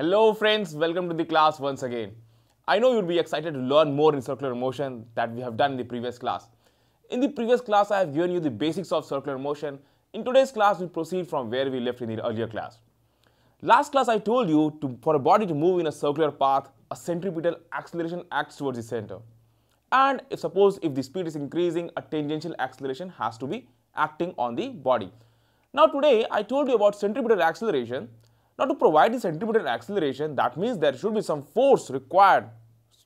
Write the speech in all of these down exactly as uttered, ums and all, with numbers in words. Hello friends, welcome to the class once again. I know you'll be excited to learn more in circular motion that we have done in the previous class. In the previous class, I have given you the basics of circular motion. In today's class, we proceed from where we left in the earlier class. Last class, I told you to, for a body to move in a circular path, a centripetal acceleration acts towards the center. And if suppose if the speed is increasing, a tangential acceleration has to be acting on the body. Now today, I told you about centripetal acceleration. Now to provide the centripetal acceleration, that means there should be some force required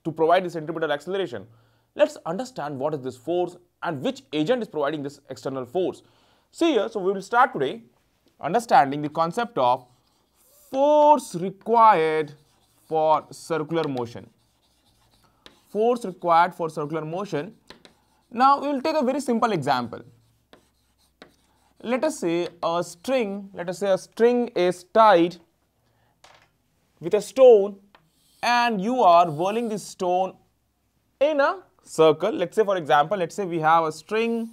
to provide the centripetal acceleration. Let's understand what is this force and which agent is providing this external force. See here, so we will start today understanding the concept of force required for circular motion. Force required for circular motion. Now we will take a very simple example. Let us say a string, let us say a string is tied with a stone and you are whirling this stone in a circle. Let's say for example, let's say we have a string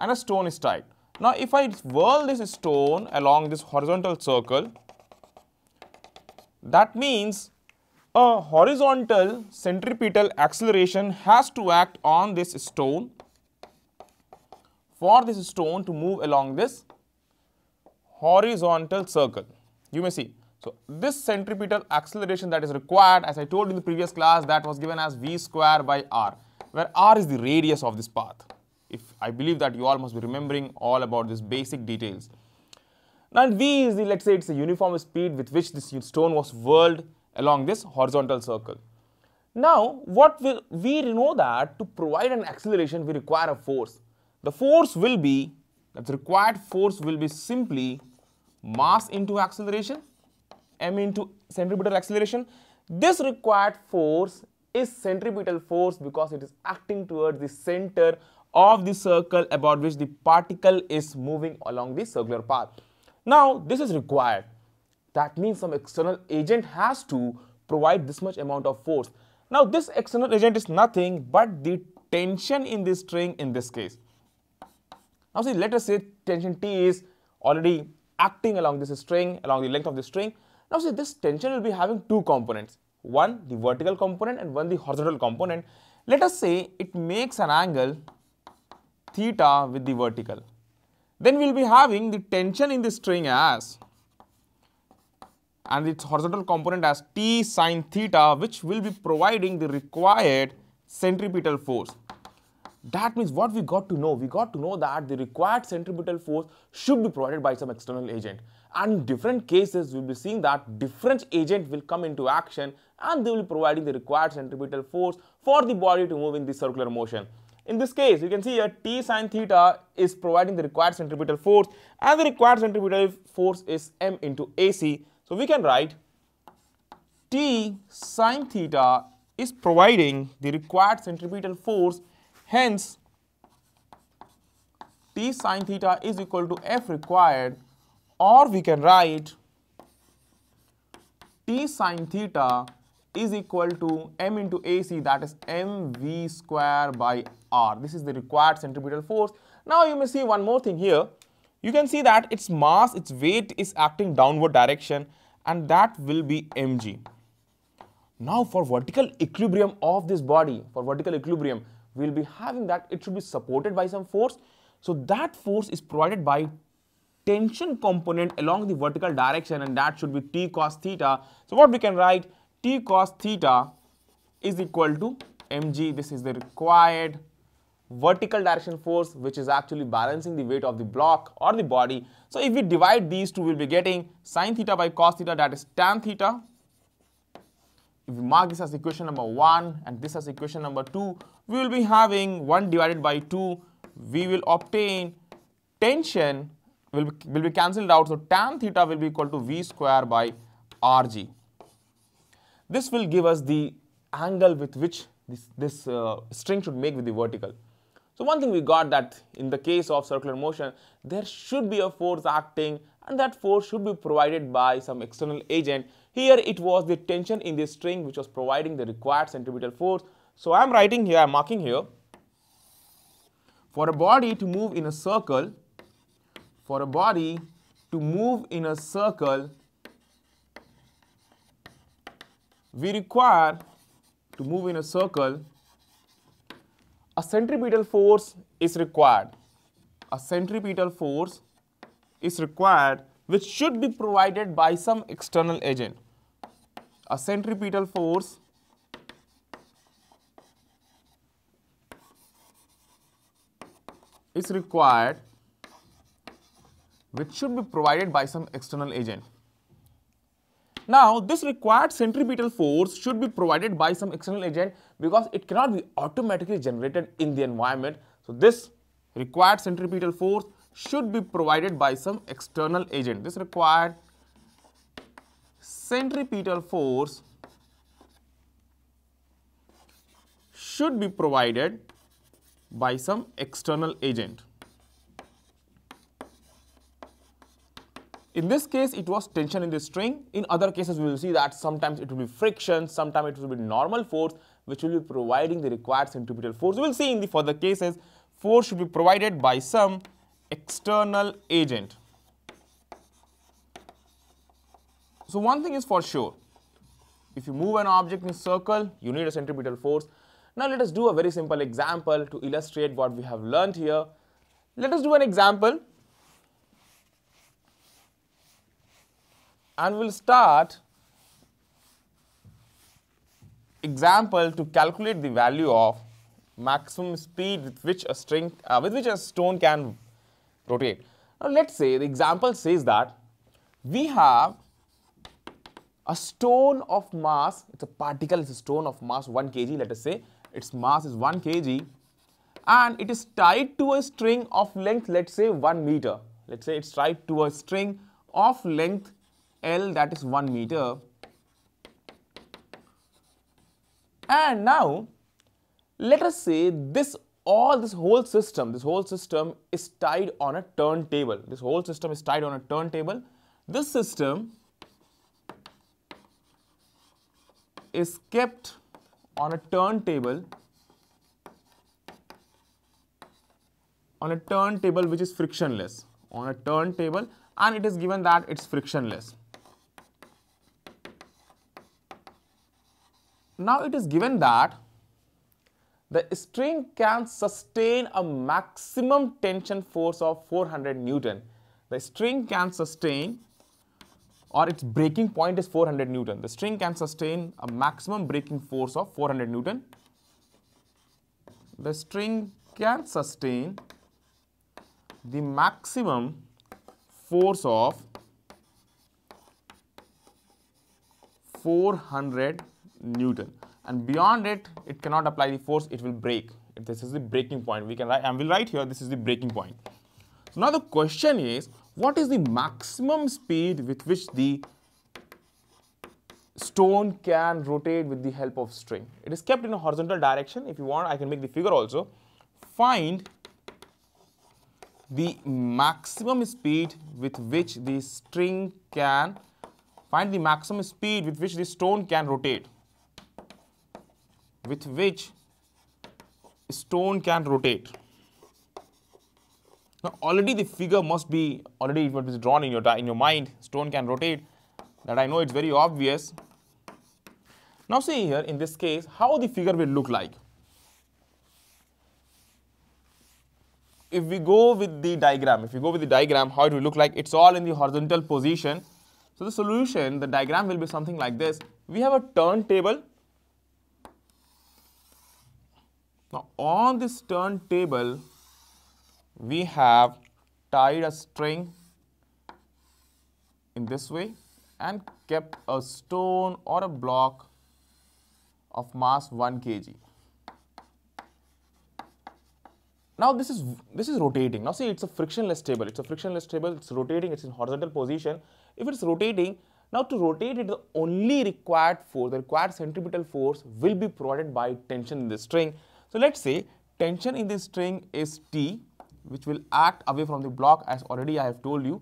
and a stone is tied. Now if I whirl this stone along this horizontal circle, that means a horizontal centripetal acceleration has to act on this stone for this stone to move along this horizontal circle. You may see. So this centripetal acceleration that is required, as I told in the previous class, that was given as v square by r, where r is the radius of this path. If I believe that you all must be remembering all about these basic details. Now and v is the, let's say it's the uniform speed with which this stone was whirled along this horizontal circle. Now what will we know that to provide an acceleration we require a force. The force will be, that's required force will be simply mass into acceleration, m into centripetal acceleration. This required force is centripetal force because it is acting towards the center of the circle about which the particle is moving along the circular path. Now, this is required. That means some external agent has to provide this much amount of force. Now, this external agent is nothing but the tension in the string in this case. Now see, let us say tension T is already acting along this string, along the length of the string. Now see, this tension will be having two components, one the vertical component and one the horizontal component. Let us say it makes an angle theta with the vertical. Then we will be having the tension in the string as and its horizontal component as T sine theta, which will be providing the required centripetal force. That means what we got to know, we got to know that the required centripetal force should be provided by some external agent. And in different cases, we will be seeing that different agent will come into action and they will be providing the required centripetal force for the body to move in the circular motion. In this case, you can see here T sine theta is providing the required centripetal force and the required centripetal force is M into A C. So we can write T sine theta is providing the required centripetal force. Hence, T sine theta is equal to F required, or we can write T sine theta is equal to M into A C, that is mv square by r. This is the required centripetal force. Now you may see one more thing here. You can see that its mass, its weight is acting downward direction and that will be mg. Now for vertical equilibrium of this body, for vertical equilibrium, we will be having that it should be supported by some force. So that force is provided by tension component along the vertical direction and that should be T cos theta. So what we can write, T cos theta is equal to mg. This is the required vertical direction force which is actually balancing the weight of the block or the body. So if we divide these two, we will be getting sine theta by cos theta, that is tan theta. If we mark this as equation number one and this as equation number two, we will be having one divided by two. We will obtain tension will be, will be cancelled out. So tan theta will be equal to v square by rg. This will give us the angle with which this, this uh, string should make with the vertical. So one thing we got that in the case of circular motion, there should be a force acting and that force should be provided by some external agent. Here it was the tension in the string which was providing the required centripetal force. So I am writing here, I am marking here, for a body to move in a circle, for a body to move in a circle, we require to move in a circle, a centripetal force is required. A centripetal force is required which should be provided by some external agent. A centripetal force is required which should be provided by some external agent. Now, this required centripetal force should be provided by some external agent because it cannot be automatically generated in the environment. So, this required centripetal force should be provided by some external agent. This required centripetal force should be provided by some external agent. In this case, it was tension in the string. In other cases, we will see that sometimes it will be friction, sometimes it will be normal force, which will be providing the required centripetal force. We will see in the further cases, force should be provided by some external agent. So, one thing is for sure, if you move an object in a circle, you need a centripetal force. Now, let us do a very simple example to illustrate what we have learned here. Let us do an example. And we'll start example to calculate the value of maximum speed with which a string uh, with which a stone can rotate. Now let's say the example says that we have a stone of mass, it's a particle, it's a stone of mass one kilogram, let us say its mass is one kilogram, and it is tied to a string of length, let's say one meter. Let's say it's tied to a string of length L, that is one meter, and now let us say this all this whole system this whole system is tied on a turntable. This whole system is tied on a turntable. This system is kept on a turntable on a turntable which is frictionless, on a turntable, and it is given that it's frictionless. Now it is given that the string can sustain a maximum tension force of four hundred newton. The string can sustain, or its breaking point is four hundred newton. The string can sustain a maximum breaking force of four hundred newton. The string can sustain the maximum force of four hundred newton, and beyond it, it cannot apply the force, it will break. This is the breaking point. We can write, and we'll write here, this is the breaking point. So now the question is, what is the maximum speed with which the stone can rotate with the help of string? It is kept in a horizontal direction. If you want, I can make the figure also. Find the maximum speed with which the string can find the maximum speed with which the stone can rotate with which stone can rotate. Now already the figure must be already it must be drawn in your in your mind. Stone can rotate, that I know it's very obvious. Now see here in this case how the figure will look like. If we go with the diagram, if you go with the diagram, how it will look like, it's all in the horizontal position. So the solution, the diagram will be something like this. We have a turntable. Now on this turntable, we have tied a string in this way and kept a stone or a block of mass one kilogram. Now this is this is rotating. Now see, it's a frictionless table. It's a frictionless table. It's rotating. It's in horizontal position. If it's rotating, now to rotate it, the only required force, the required centripetal force, will be provided by tension in the string. So let's say tension in the string is T, which will act away from the block, as already I have told you.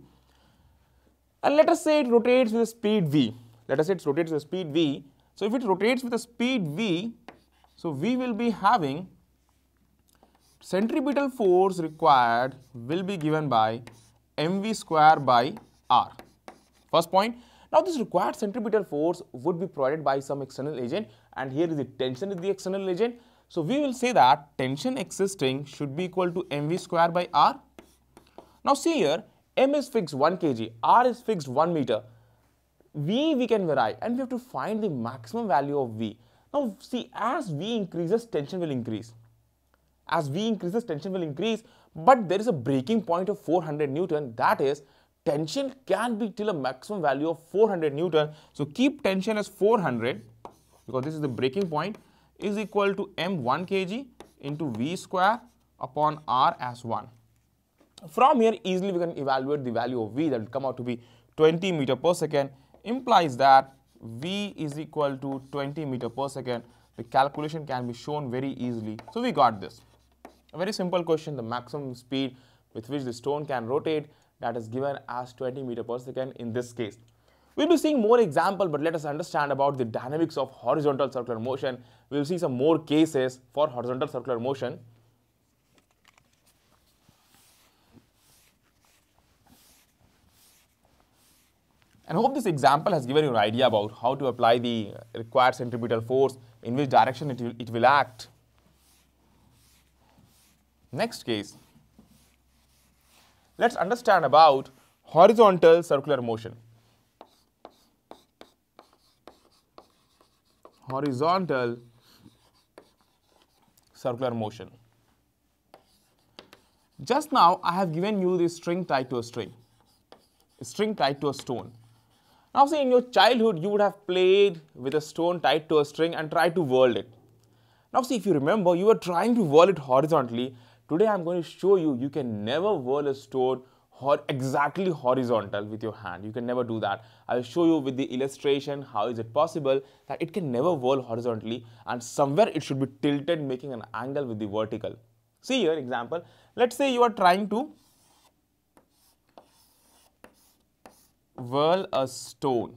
And let us say it rotates with a speed V. Let us say it rotates with a speed V. So if it rotates with a speed V, so we will be having centripetal force required will be given by mv square by r. First point. Now this required centripetal force would be provided by some external agent, and here is the tension is the external agent. So we will say that tension existing should be equal to mv square by r. Now see here, m is fixed one kilogram, r is fixed one meter, v we can vary, and we have to find the maximum value of v. Now see, as v increases, tension will increase. As v increases, tension will increase, but there is a breaking point of four hundred newton, that is, tension can be till a maximum value of four hundred newton. So keep tension as four hundred, because this is the breaking point, is equal to m one kilogram into v square upon r as one. From here easily we can evaluate the value of v, that will come out to be twenty meter per second, implies that v is equal to twenty meter per second. The calculation can be shown very easily. So we got this. A very simple question, the maximum speed with which the stone can rotate, that is given as twenty meter per second in this case. We'll be seeing more examples, but let us understand about the dynamics of horizontal circular motion. We'll see some more cases for horizontal circular motion. And hope this example has given you an idea about how to apply the required centripetal force, in which direction it will, it will act. Next case, let's understand about horizontal circular motion. Horizontal circular motion. Just now I have given you this string tied to a string, a string tied to a stone. Now say in your childhood you would have played with a stone tied to a string and tried to whirl it. Now see, if you remember, you were trying to whirl it horizontally. Today I am going to show you, you can never whirl a stone or exactly horizontal with your hand. You can never do that. I will show you with the illustration how is it possible that it can never whirl horizontally, and somewhere it should be tilted, making an angle with the vertical. See here example, let's say you are trying to whirl a stone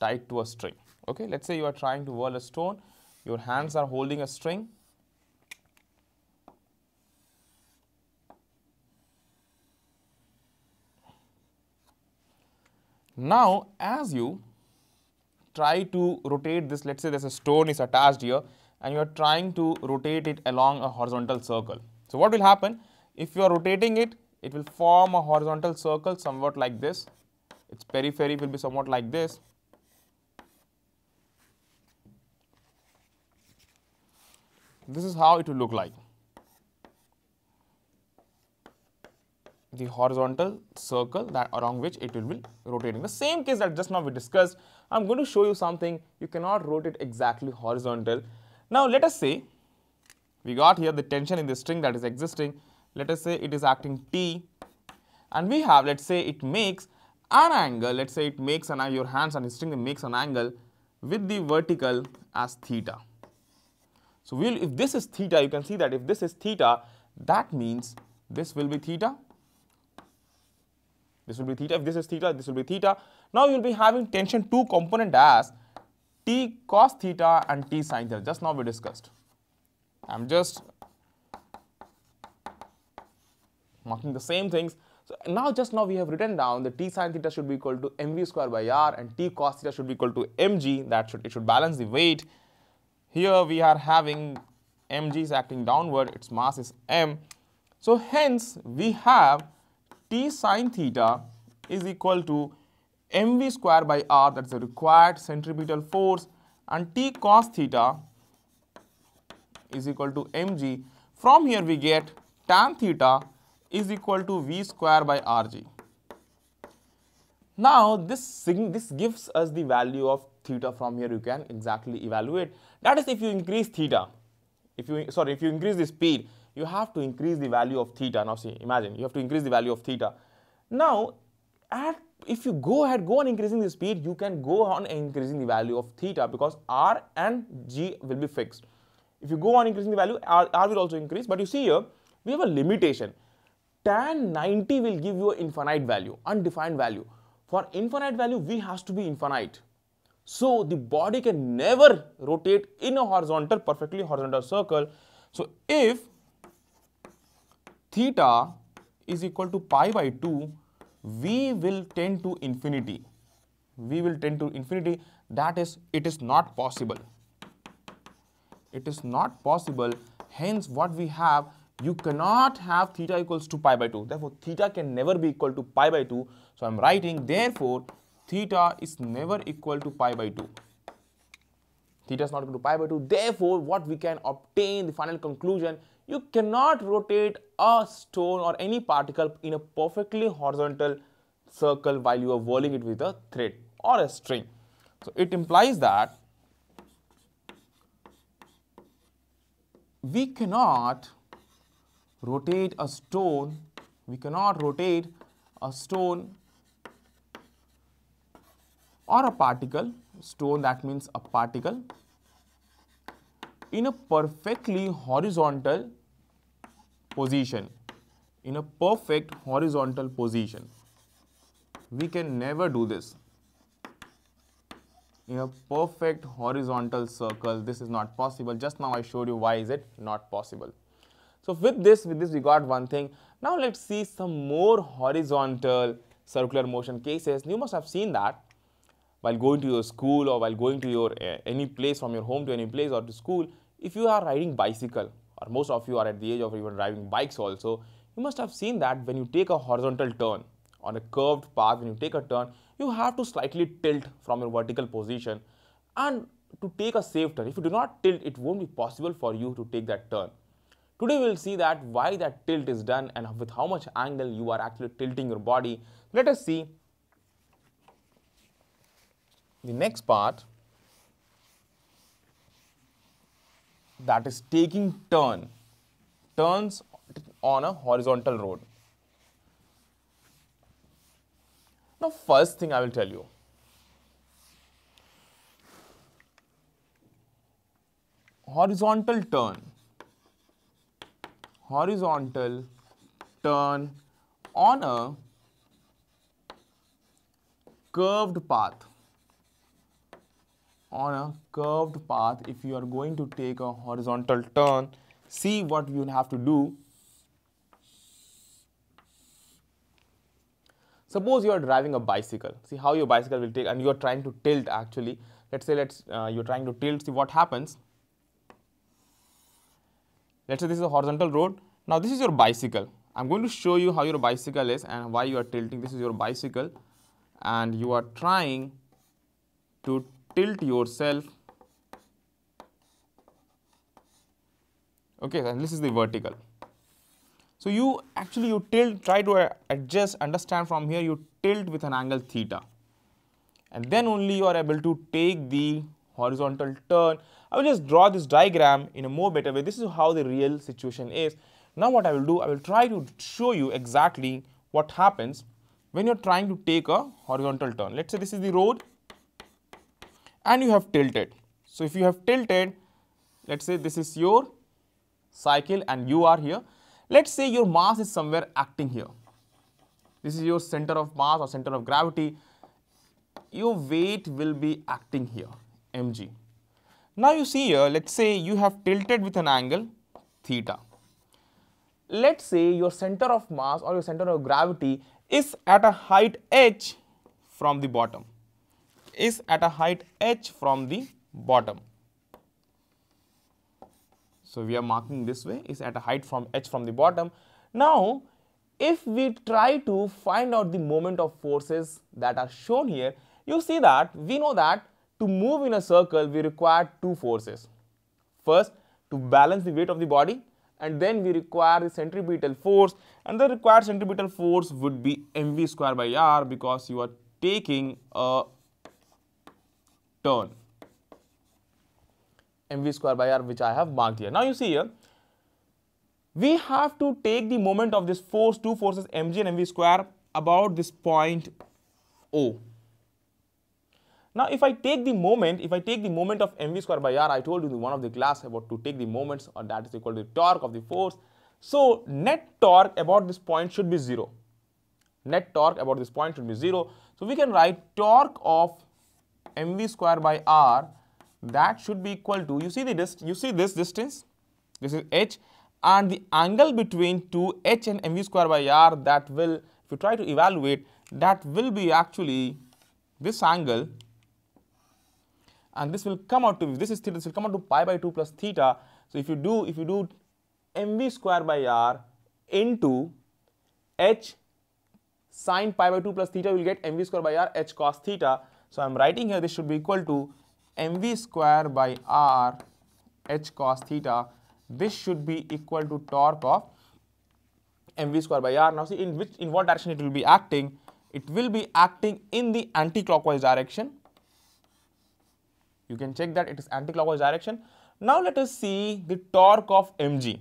tied to a string. Okay, let's say you are trying to whirl a stone, your hands are holding a string. Now as you try to rotate this, let's say there's a stone is attached here and you are trying to rotate it along a horizontal circle. So what will happen? If you are rotating it, it will form a horizontal circle somewhat like this. Its periphery will be somewhat like this. This is how it will look like. The horizontal circle that around which it will be rotating. The same case that just now we discussed, I am going to show you something. You cannot rotate exactly horizontal. Now let us say we got here the tension in the string that is existing. Let us say it is acting T, and we have, let's say it makes an angle, let's say it makes an angle, your hands on the string makes an angle with the vertical as theta. So we'll, if this is theta, you can see that if this is theta, that means this will be theta, this will be theta, if this is theta, this will be theta. Now you will be having tension two component as t cos theta and t sin theta, just now we discussed. I am just marking the same things. So now just now we have written down the t sin theta should be equal to mv square by r and t cos theta should be equal to mg, that should, it should balance the weight. Here we are having mg is acting downward, its mass is m. So hence we have t sin theta is equal to mv square by r, that's the required centripetal force, and t cos theta is equal to mg. From here we get tan theta is equal to v square by rg. Now this, this gives us the value of theta. From here you can exactly evaluate. That is, if you increase theta, if you sorry, if you increase the speed, you have to increase the value of theta. Now see, imagine you have to increase the value of theta. Now at, if you go ahead, go on increasing the speed, you can go on increasing the value of theta because r and g will be fixed. If you go on increasing the value, r, r will also increase, but you see here we have a limitation. Tan ninety will give you an infinite value, undefined value. For infinite value, v has to be infinite. So the body can never rotate in a horizontal, perfectly horizontal circle. So if theta is equal to pi by two, v will tend to infinity. v will tend to infinity, that is, it is not possible. It is not possible. Hence, what we have, you cannot have theta equals to pi by two. Therefore, theta can never be equal to pi by two. So, I am writing, therefore, theta is never equal to pi by two. Theta is not equal to pi by two. Therefore, what we can obtain, the final conclusion, you cannot rotate a stone or any particle in a perfectly horizontal circle while you are whirling it with a thread or a string. So, it implies that we cannot rotate a stone, we cannot rotate a stone or a particle, stone that means a particle, in a perfectly horizontal position, in a perfect horizontal position. We can never do this. In a perfect horizontal circle, this is not possible. Just now I showed you why is it not possible. So with this, with this we got one thing. Now let's see some more horizontal circular motion cases. You must have seen that while going to your school or while going to your uh, any place, from your home to any place or to school. If you are riding bicycle, or most of you are at the age of even driving bikes also, you must have seen that when you take a horizontal turn on a curved path, when you take a turn, you have to slightly tilt from your vertical position, and to take a safe turn, if you do not tilt, it won't be possible for you to take that turn. Today we will see that why that tilt is done and with how much angle you are actually tilting your body. Let us see the next part, that is taking turn, turns on a horizontal road. Now, first thing I will tell you, horizontal turn, horizontal turn on a curved path, on a curved path, if you are going to take a horizontal turn, see what you have to do. Suppose you are driving a bicycle, see how your bicycle will take, and you are trying to tilt actually. Let's say let's uh, you are trying to tilt, see what happens. Let's say this is a horizontal road. Now this is your bicycle. I am going to show you how your bicycle is and why you are tilting. This is your bicycle and you are trying to tilt yourself. Okay, and this is the vertical. So you actually, you tilt, try to adjust, understand from here, you tilt with an angle theta. And then only you are able to take the horizontal turn. I will just draw this diagram in a more better way. This is how the real situation is. Now what I will do, I will try to show you exactly what happens when you are trying to take a horizontal turn. Let's say this is the road and you have tilted. So if you have tilted, let's say this is your cycle and you are here. Let's say your mass is somewhere acting here. This is your center of mass or center of gravity. Your weight will be acting here, mg. Now you see here, let's say you have tilted with an angle theta. Let's say your center of mass or your center of gravity is at a height h from the bottom. Is at a height h from the bottom. So we are marking this way, is at a height from h from the bottom. Now, if we try to find out the moment of forces that are shown here, you see that we know that to move in a circle, we require two forces. First, to balance the weight of the body, and then we require the centripetal force, and the required centripetal force would be mv square by r, because you are taking a turn. mv square by r, which I have marked here. Now you see here, we have to take the moment of this force, two forces mg and mv square, about this point O. Now if I take the moment, if I take the moment of mv square by r, I told you in one of the class about to take the moments, or that is equal to the torque of the force. So net torque about this point should be zero. Net torque about this point should be zero. So we can write torque of mv square by r, that should be equal to, you see the dist you see this distance, this is h, and the angle between two h and mv square by r, that will, if you try to evaluate, that will be actually this angle, and this will come out to be, this is theta, this will come out to pi by two plus theta. So if you do, if you do mv square by r into h sine pi by two plus theta, you will get mv square by r h cos theta. So I am writing here, this should be equal to mv square by r h cos theta. This should be equal to torque of mv square by r. Now see in which, in what direction it will be acting. It will be acting in the anti-clockwise direction. You can check that it is anti-clockwise direction. Now let us see the torque of mg.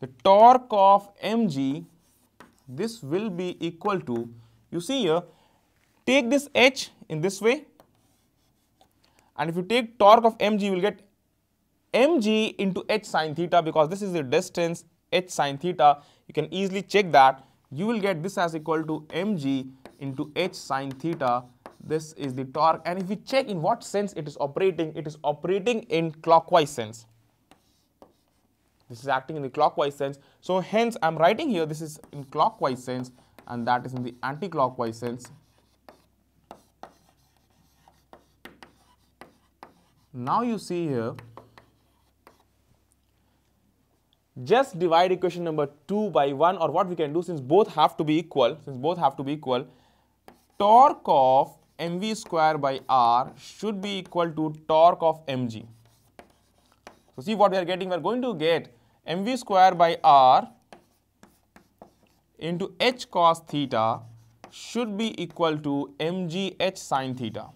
The torque of mg, this will be equal to, you see here, take this h in this way, and if you take torque of mg, you will get mg into h sine theta, because this is the distance h sine theta. You can easily check that. You will get this as equal to mg into h sine theta. This is the torque, and if we check in what sense it is operating, it is operating in clockwise sense. This is acting in the clockwise sense. So hence I am writing here, this is in clockwise sense, and that is in the anti-clockwise sense. Now you see here, just divide equation number two by one, or what we can do, since both have to be equal, since both have to be equal, torque of mv square by r should be equal to torque of mg. So see what we are getting, we are going to get mv square by r into h cos theta should be equal to mg h sine theta.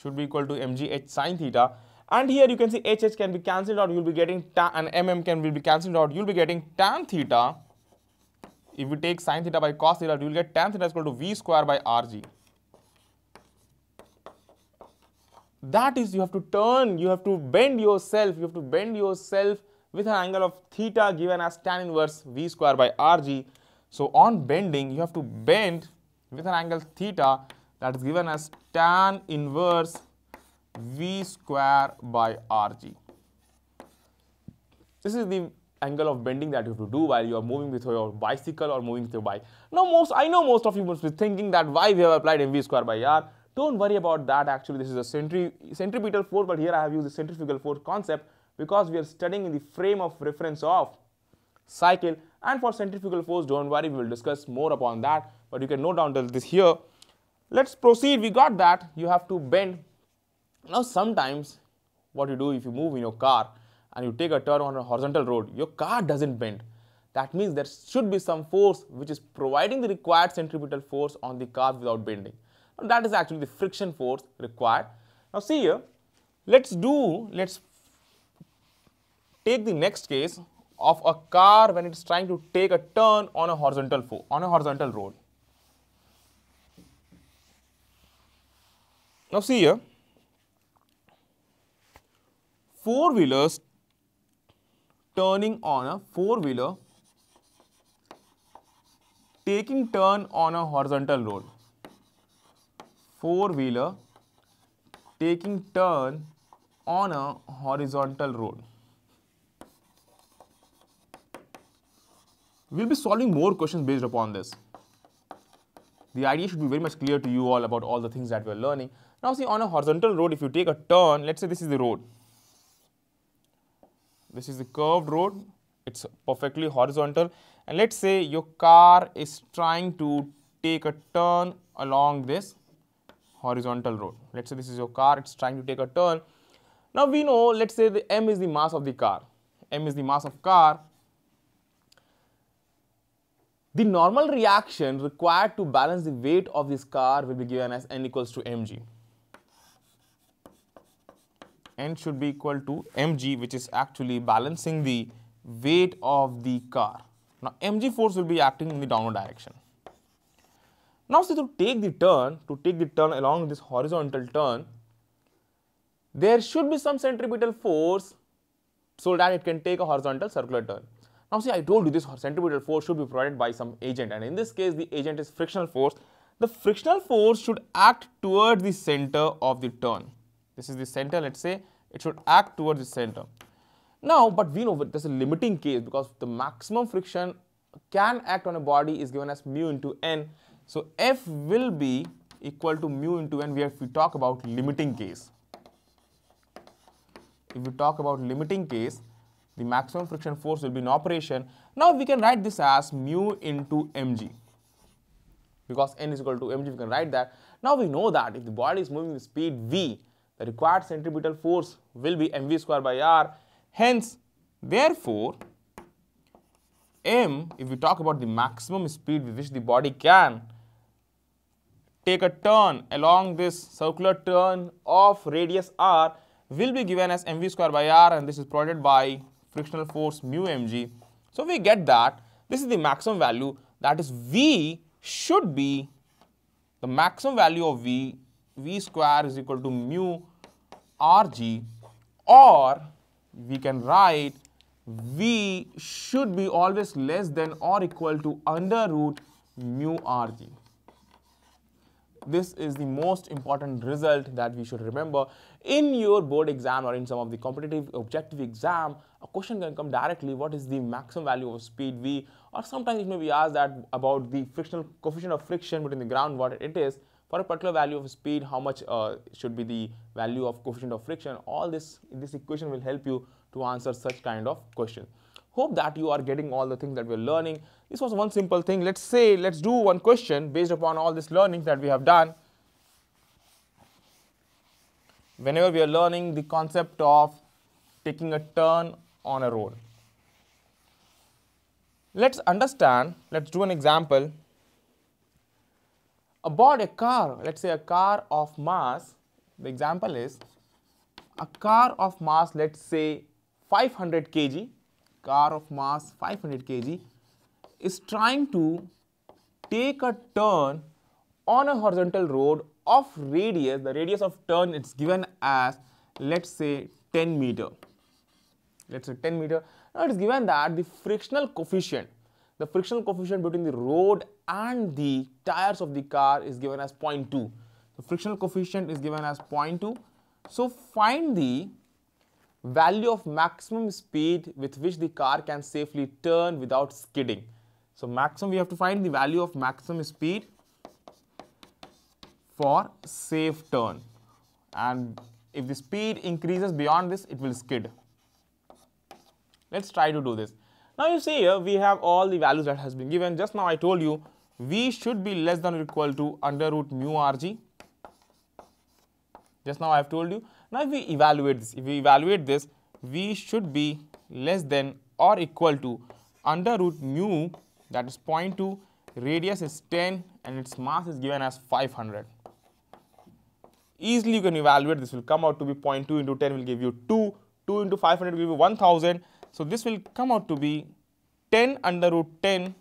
Should be equal to mg h sine theta. And here you can see H H can be cancelled out, you will be getting tan, and M M can be cancelled out, you will be getting tan theta. If you take sine theta by cos theta, you will get tan theta is equal to V square by R G. That is, you have to turn, you have to bend yourself, you have to bend yourself with an angle of theta given as tan inverse V square by R G. So on bending, you have to bend with an angle theta that is given as tan inverse V square by R G. This is the angle of bending that you have to do while you are moving with your bicycle or moving with your bike. Now most, I know most of you must be thinking that why we have applied mv square by r. Don't worry about that actually. This is a centri centripetal force, but here I have used the centrifugal force concept because we are studying in the frame of reference of cycle, and for centrifugal force, don't worry, we will discuss more upon that, but you can note down this here. Let's proceed. We got that. You have to bend. Now sometimes what you do, if you move in your car and you take a turn on a horizontal road, your car doesn't bend. That means there should be some force which is providing the required centripetal force on the car without bending. Now, that is actually the friction force required. Now see here, let's do, let's take the next case of a car when it's trying to take a turn on a horizontal fo- on a horizontal road. Now see here, four-wheelers turning on a four-wheeler taking turn on a horizontal road. Four-wheeler taking turn on a horizontal road. We'll be solving more questions based upon this. The idea should be very much clear to you all about all the things that we are learning. Now see, on a horizontal road, if you take a turn, let's say this is the road. This is the curved road, it's perfectly horizontal, and let's say your car is trying to take a turn along this horizontal road. Let's say this is your car, it's trying to take a turn. Now we know, let's say the M is the mass of the car, M is the mass of car. The normal reaction required to balance the weight of this car will be given as N equals to mg. N should be equal to mg, which is actually balancing the weight of the car. Now mg force will be acting in the downward direction. Now see, to take the turn, to take the turn along this horizontal turn, there should be some centripetal force so that it can take a horizontal circular turn. Now see, I told you this centripetal force should be provided by some agent, and in this case the agent is frictional force. The frictional force should act towards the center of the turn. This is the center, let's say, it should act towards the center. Now, but we know that there's a limiting case, because the maximum friction can act on a body is given as mu into n. So F will be equal to mu into n. We have to talk about limiting case. If we talk about limiting case, the maximum friction force will be in operation. Now we can write this as mu into mg. Because n is equal to mg, we can write that. Now we know that if the body is moving with speed v, the required centripetal force will be mv square by r. Hence, therefore, m, if we talk about the maximum speed with which the body can take a turn along this circular turn of radius r, will be given as mv square by r, and this is provided by frictional force mu mg. So we get that this is the maximum value, that is v should be the maximum value of v, v square is equal to mu rg, or we can write v should be always less than or equal to under root mu rg. This is the most important result that we should remember. In your board exam or in some of the competitive objective exam, a question can come directly, what is the maximum value of speed v, or sometimes it may be asked that about the frictional coefficient of friction between the ground, what it is for a particular value of speed, how much uh, should be the value of coefficient of friction. All this this equation will help you to answer such kind of question. Hope that you are getting all the things that we are learning. This was one simple thing. Let's say, let's do one question based upon all this learning that we have done. Whenever we are learning the concept of taking a turn on a road. Let's understand, let's do an example. About a car, let's say a car of mass, the example is a car of mass, let's say five hundred kilograms. Car of mass five hundred kilograms is trying to take a turn on a horizontal road of radius, the radius of turn it's given as, let's say ten meter. Let's say ten meter. Now it is given that the frictional coefficient, the frictional coefficient between the road and the tires of the car is given as zero point two. The frictional coefficient is given as zero point two. So find the value of maximum speed with which the car can safely turn without skidding. So maximum, we have to find the value of maximum speed for safe turn, and if the speed increases beyond this, it will skid. Let's try to do this. Now you see here we have all the values that has been given. Just now I told you v should be less than or equal to under root mu rg. Just now I have told you. Now if we evaluate this, if we evaluate this, v should be less than or equal to under root mu, that is zero point two, radius is ten, and its mass is given as five hundred. Easily you can evaluate, this will come out to be zero point two into ten will give you two, two into five hundred will give you one thousand. So this will come out to be ten under root ten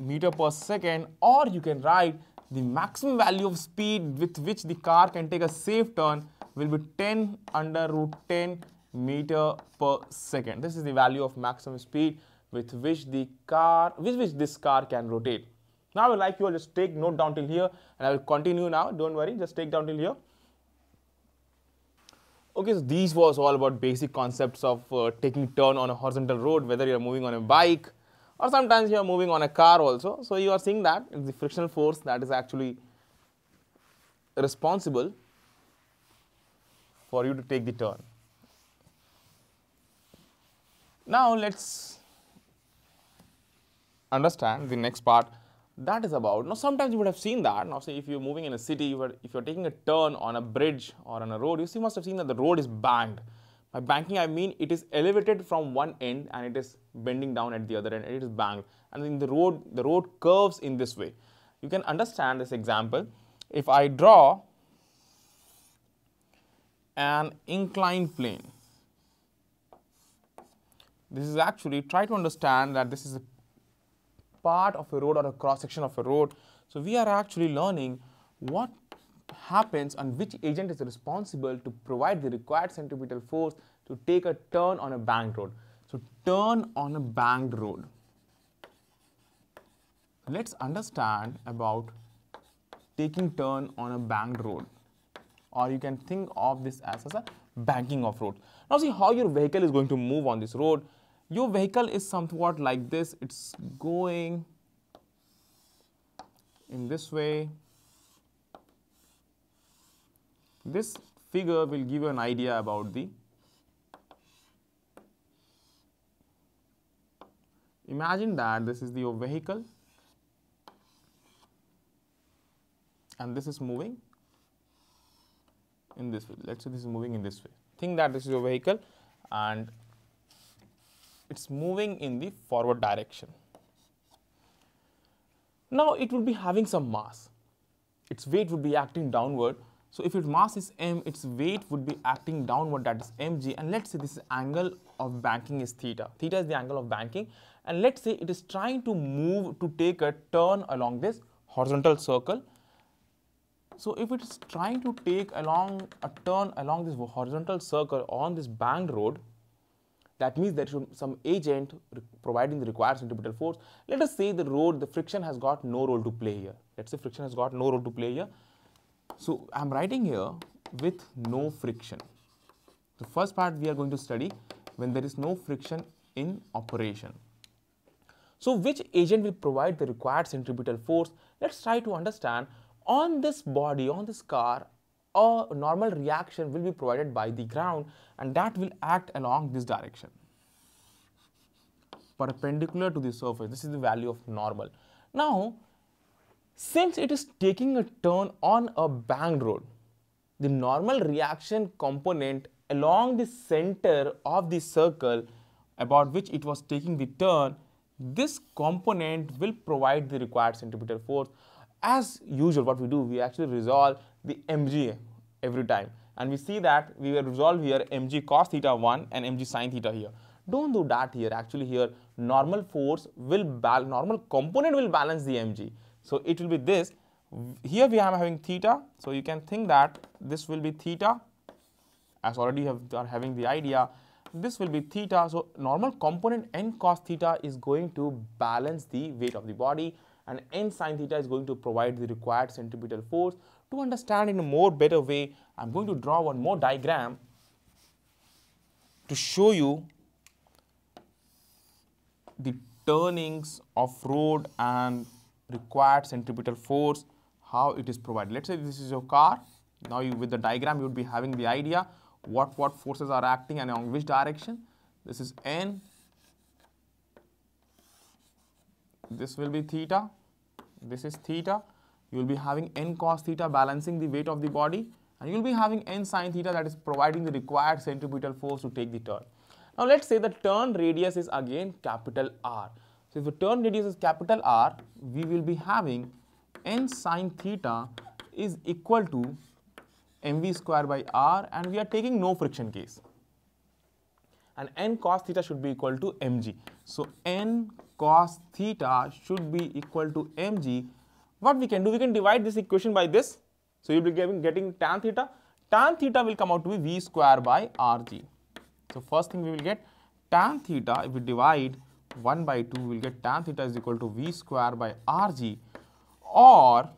meter per second, or you can write the maximum value of speed with which the car can take a safe turn will be ten under root ten meter per second. This is the value of maximum speed with which the car, with which this car can rotate. Now I would like you all just take note down till here, and I will continue now. Don't worry, just take down till here. Okay, so these was all about basic concepts of uh, taking turn on a horizontal road, whether you are moving on a bike, or sometimes you are moving on a car also. So you are seeing that it's the frictional force that is actually responsible for you to take the turn. Now let's understand the next part, that is about, now sometimes you would have seen that, now say if you are moving in a city, you are, if you are taking a turn on a bridge or on a road, you see, must have seen that the road is banked. By banking, I mean it is elevated from one end and it is bending down at the other end, and it is banked. And in the road, the road curves in this way. You can understand this example. If I draw an inclined plane, this is actually, try to understand that this is a part of a road or a cross section of a road. So we are actually learning what happens and which agent is responsible to provide the required centripetal force to take a turn on a banked road. So turn on a banked road. Let's understand about taking turn on a banked road, or you can think of this as, as a banking of road. Now see how your vehicle is going to move on this road. Your vehicle is somewhat like this, it's going in this way. This figure will give you an idea about the imagine that this is the vehicle and this is moving in this way. Let's say this is moving in this way. Think that this is your vehicle and it's moving in the forward direction. Now it would be having some mass. Its weight would be acting downward. So if its mass is m, its weight would be acting downward, that is mg, and let's say this angle of banking is theta. Theta is the angle of banking, and let's say it is trying to move to take a turn along this horizontal circle. So if it is trying to take along a turn along this horizontal circle on this banked road, that means there should some agent providing the required centripetal force. Let us say the road, the friction has got no role to play here. Let's say friction has got no role to play here. So I am writing here with no friction. The first part we are going to study, when there is no friction in operation. So which agent will provide the required centripetal force? Let's try to understand. On this body, on this car, a normal reaction will be provided by the ground, and that will act along this direction, perpendicular to the surface. This is the value of normal. Now, since it is taking a turn on a banked road, the normal reaction component along the center of the circle about which it was taking the turn, this component will provide the required centripetal force. As usual, what we do, we actually resolve the mg every time, and we see that we will resolve here mg cos theta one and mg sin theta here. Don't do that here. Actually here normal force will bal normal component will balance the mg. So it will be this. Here we are having theta, so you can think that this will be theta, as already have are having the idea. This will be theta. So normal component n cos theta is going to balance the weight of the body, and n sin theta is going to provide the required centripetal force. To understand in a more better way, I am going to draw one more diagram to show you the turnings of road and required centripetal force, how it is provided. Let's say this is your car. Now you, with the diagram you would be having the idea what, what forces are acting and on which direction. This is n, this will be theta, this is theta. You will be having n cos theta balancing the weight of the body, and you will be having n sin theta, that is providing the required centripetal force to take the turn. Now let's say the turn radius is again capital R. So if the turn radius is capital R, we will be having n sin theta is equal to mv square by R, and we are taking no friction case. And n cos theta should be equal to mg. So n cos theta should be equal to mg. What we can do, we can divide this equation by this. So you will be getting, getting tan theta. Tan theta will come out to be v square by rg. So first thing we will get tan theta, if we divide one by two, we will get tan theta is equal to v square by rg. Or,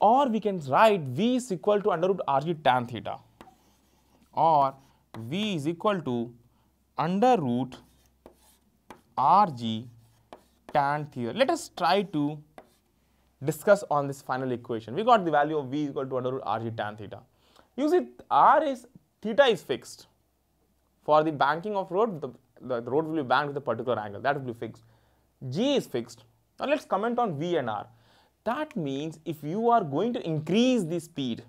or we can write v is equal to under root rg tan theta. Or v is equal to under root rg tan theta. Let us try to discuss on this final equation. We got the value of v is equal to under root rg tan theta. You see, r is, theta is fixed. For the banking of road, the, the, the road will be banked with a particular angle. That will be fixed. G is fixed. Now let's comment on v and r. That means if you are going to increase the speed,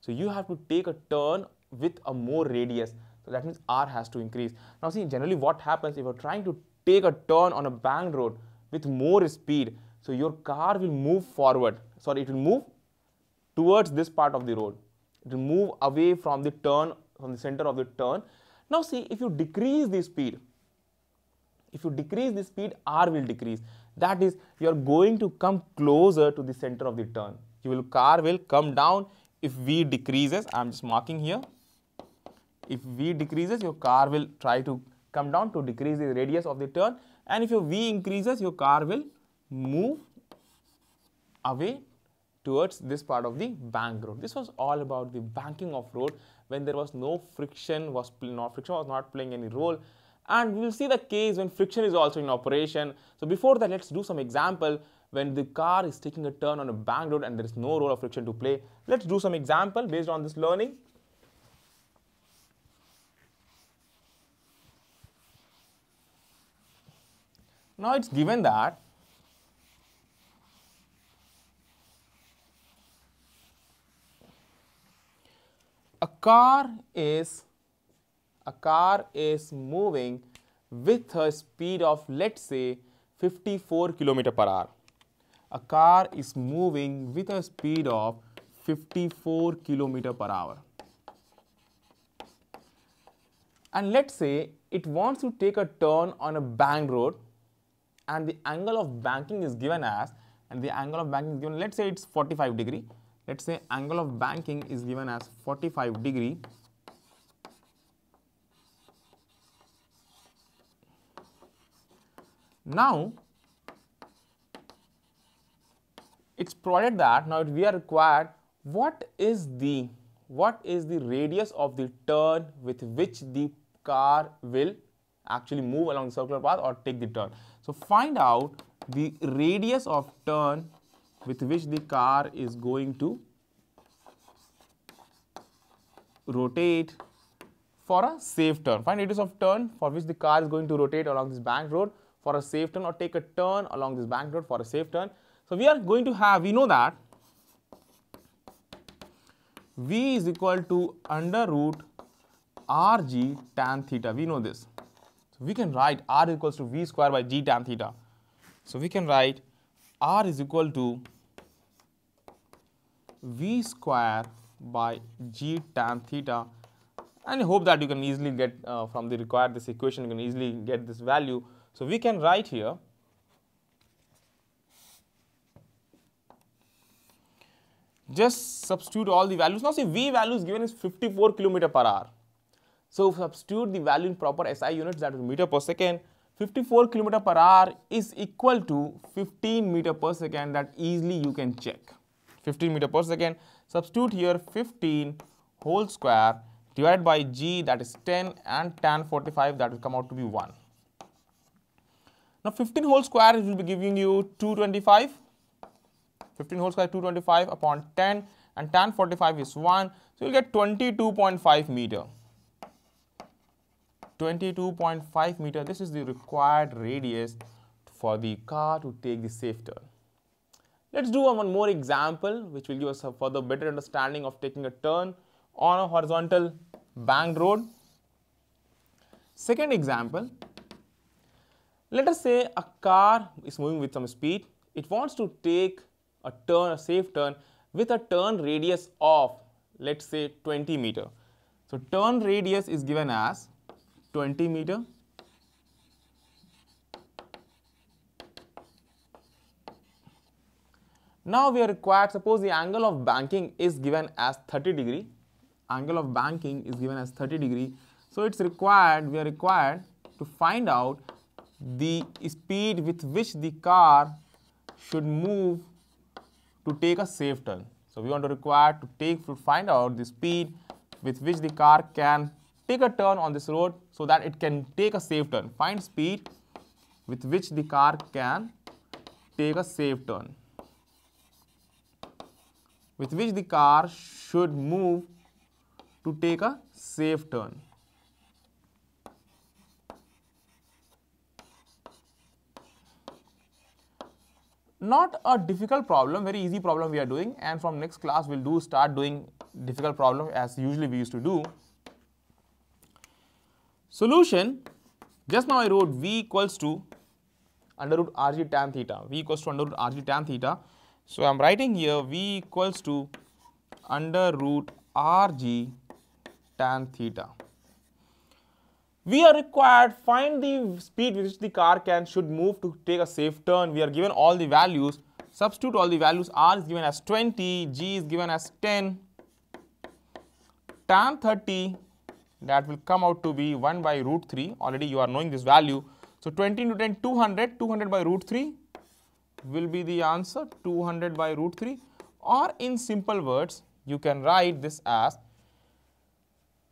so you have to take a turn with a more radius. So that means r has to increase. Now see, generally what happens if you are trying to take a turn on a banked road with more speed, so your car will move forward, sorry, it will move towards this part of the road. It will move away from the turn, from the center of the turn. Now see, if you decrease the speed, if you decrease the speed, r will decrease. That is, you are going to come closer to the center of the turn. You will, car will come down if v decreases. I am just marking here. If v decreases, your car will try to come down to decrease the radius of the turn, and if your v increases, your car will move away towards this part of the banked road. This was all about the banking of road when there was no friction, was no friction was not playing any role, And we will see the case when friction is also in operation. So before that, let's do some example when the car is taking a turn on a bank road and there is no role of friction to play. Let's do some example based on this learning. Now it's given that a car is a car is moving with a speed of, let's say, fifty-four kilometers per hour. A car is moving with a speed of fifty-four kilometers per hour. And let's say it wants to take a turn on a banked road, and the angle of banking is given as, and the angle of banking is given, let's say it's forty-five degree. Let's say angle of banking is given as forty-five degree. Now, it's provided that now we are required what is the what is the radius of the turn with which the car will actually move along the circular path or take the turn. So find out the radius of turn with which the car is going to rotate for a safe turn. Find radius of turn for which the car is going to rotate along this banked road for a safe turn, or take a turn along this banked road for a safe turn. So we are going to have, we know that V is equal to under root R G tan theta. We know this. So we can write R equals to V square by G tan theta. So we can write R is equal to V square by G tan theta. And I hope that you can easily get uh, from the required this equation, you can easily get this value. So we can write here just substitute all the values. Now see, V value is given is fifty-four kilometers per hour. So substitute the value in proper S I units, that is meter per second. fifty-four kilometers per hour is equal to fifteen meters per second, that easily you can check. fifteen meters per second, substitute here fifteen whole square divided by G, that is ten, and tan forty-five, that will come out to be one. Now fifteen whole square will be giving you two hundred twenty-five. fifteen whole square two hundred twenty-five upon ten, and tan forty-five is one. So you'll get twenty-two point five meter. twenty-two point five meter, this is the required radius for the car to take the safe turn. Let's do one more example which will give us a further better understanding of taking a turn on a horizontal banked road. Second example, let us say a car is moving with some speed. It wants to take a turn, a safe turn with a turn radius of, let's say, twenty meter. So turn radius is given as twenty meter, now we are required, suppose the angle of banking is given as thirty degree, angle of banking is given as thirty degree, so it's required, we are required to find out the speed with which the car should move to take a safe turn. So we want to require to take, to find out the speed with which the car can take a turn on this road so that it can take a safe turn. Find speed with which the car can take a safe turn. With which the car should move to take a safe turn. Not a difficult problem, very easy problem we are doing, and from next class we'll do start doing difficult problem as usually we used to do. Solution, just now I wrote V equals to under root R G tan theta. V equals to under root R G tan theta. So I am writing here V equals to under root R G tan theta. We are required find the speed with which the car can should move to take a safe turn. We are given all the values. Substitute all the values. R is given as twenty. G is given as ten. Tan thirty. That will come out to be one by root three. Already you are knowing this value. So twenty into ten, two hundred. two hundred by root three will be the answer. two hundred by root three. Or in simple words, you can write this as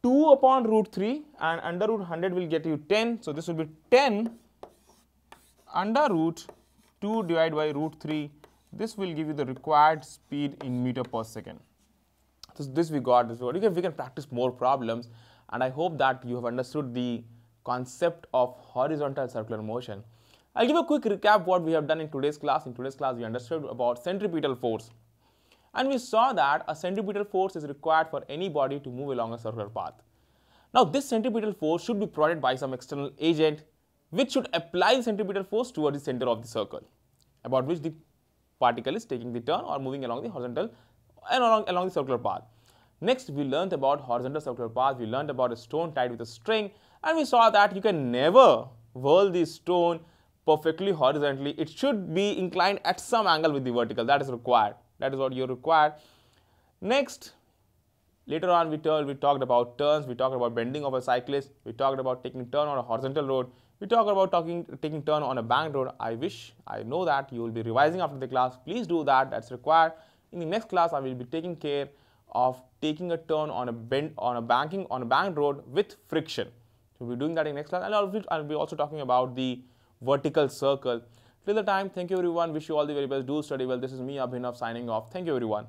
two upon root three and under root one hundred will get you ten. So this will be ten under root two divided by root three. This will give you the required speed in meter per second. So this we got. This we, got. we can practice more problems, and I hope that you have understood the concept of horizontal circular motion. I'll give a quick recap what we have done in today's class. In today's class, we understood about centripetal force. And we saw that a centripetal force is required for any body to move along a circular path. Now, this centripetal force should be provided by some external agent which should apply the centripetal force towards the center of the circle, about which the particle is taking the turn or moving along the horizontal and along, along the circular path. Next, we learned about horizontal circular path. We learned about a stone tied with a string, and we saw that you can never whirl the stone perfectly horizontally. It should be inclined at some angle with the vertical. That is required. That is what you require. Next, later on we, we talked about turns, we talked about bending of a cyclist, we talked about taking turn on a horizontal road, we talked about talking, taking turn on a banked road. I wish, I know that you will be revising after the class. Please do that, that's required. In the next class, I will be taking care of taking a turn on a bend, on a banking, on a banked road with friction. So we'll be doing that in the next class, and I'll be also talking about the vertical circle. Till the time, thank you everyone, wish you all the very best, do study well. This is me, Abhinav, signing off. Thank you everyone.